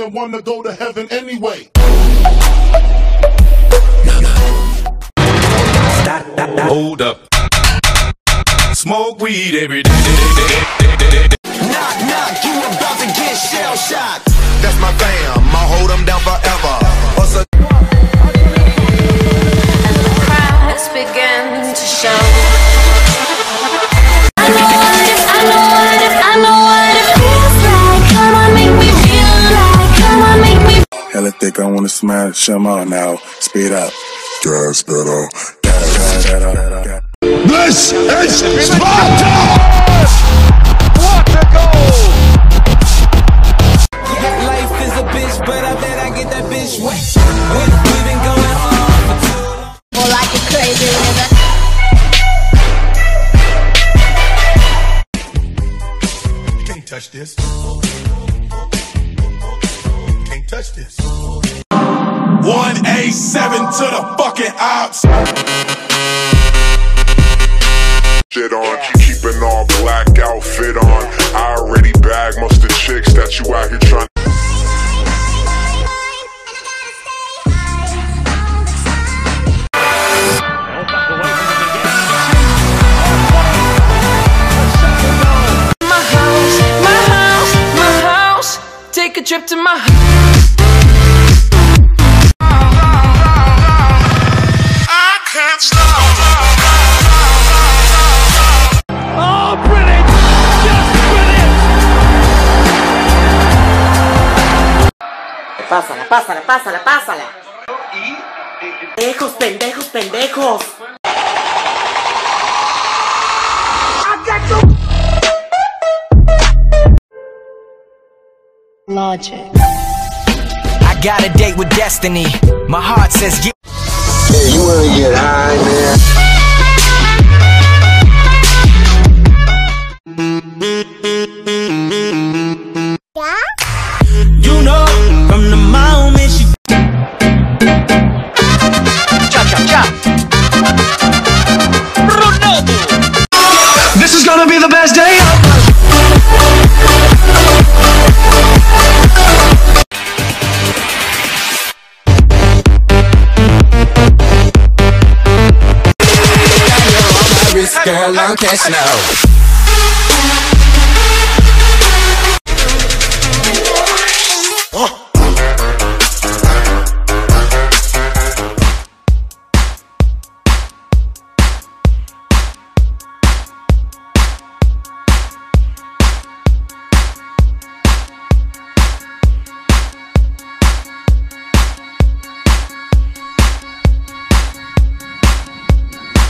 and want to go to heaven anyway. Hold up. Smoke weed every day. Knock, knock, you about to get shell shocked. That's my fam, I'll hold them down forever. What's a and the crowd has begun to show. I know what if, I know what if, I know what it feels like. Come on, make me feel like, come on, make me hella thick, I wanna smash them out now. Speed up. Gas pedal. This is Sparta! What a goal! Life is a bitch, but I bet I get that bitch wet. We've been going on for too long. More like a crazy river. Can't touch this. Can't touch this. 187 to the fucking ops. Shit on, keep an all black outfit on. I already bagged most of the chicks that you out here trying to. My house, my house. Take a trip to my house. I can't stop. Pásala, pásala, pásala, pásala. Pendejos, pendejos, pendejos. Logic. I got a date with destiny. My heart says yeah. Hey, you wanna get high, man? Girl, I'm cash now. Oh.